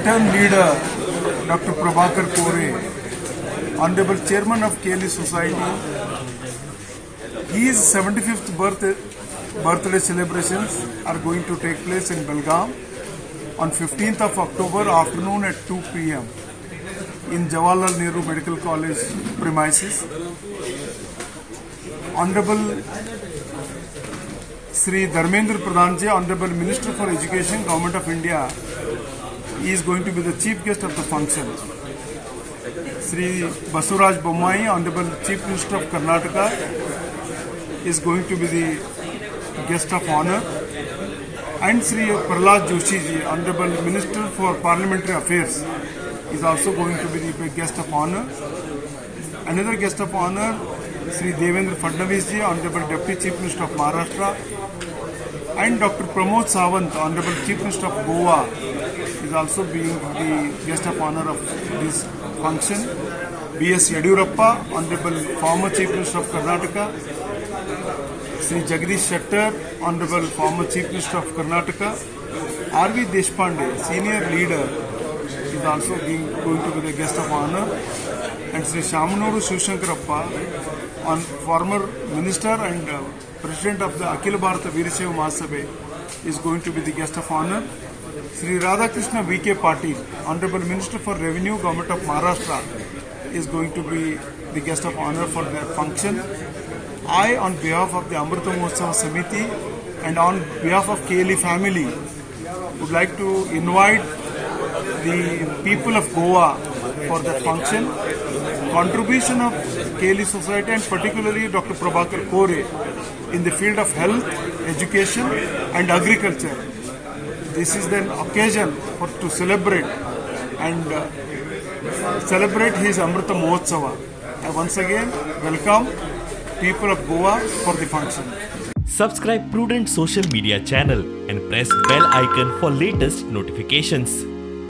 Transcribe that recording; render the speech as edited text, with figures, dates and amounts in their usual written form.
veteran leader Dr. Prabhakar Kore, Honorable Chairman of KLE Society, his 75th birthday celebrations are going to take place in Belgaum on 15th of October afternoon at 2 p.m. in Jawaharlal Nehru Medical College premises. Honorable Sri Dharmendra Pradhanjaya, Honorable Minister for Education, Government of India, is going to be the chief guest of the function. Sri Basavaraj Bommai, Honorable Chief Minister of Karnataka, is going to be the guest of honor. And Sri Prahlad Joshi, Honorable Minister for Parliamentary Affairs, is also going to be the guest of honor. Another guest of honor, Sri Devendra Fadnavis, Honorable Deputy Chief Minister of Maharashtra, and Dr. Pramod Sawant, Honorable Chief Minister of Goa, is also being the guest of honor of this function. B.S. Yadurappa, Honorable former Chief Minister of Karnataka, Sri Jagadish Shettar, Honorable former Chief Minister of Karnataka, R.V. Deshpande, Senior Leader, is also going to be the guest of honor, and Sri Shamanuru Sushankarappa, former minister and president of the Akhil Bharata Veerashaiva Mahasabha, is going to be the guest of honor. Sri Radha Krishna VK, Honorable Minister for Revenue, Government of Maharashtra, is going to be the guest of honor for their function. I, on behalf of the Amrita Samiti and on behalf of KLE family, would like to invite the people of Goa for the function. Contribution of KLE Society and particularly Dr. Prabhakar Kore in the field of health, education and agriculture. This is an occasion to celebrate and celebrate his Amrut Mahotsava. I once again welcome people of Goa for the function. Subscribe Prudent social media channel and press bell icon for latest notifications.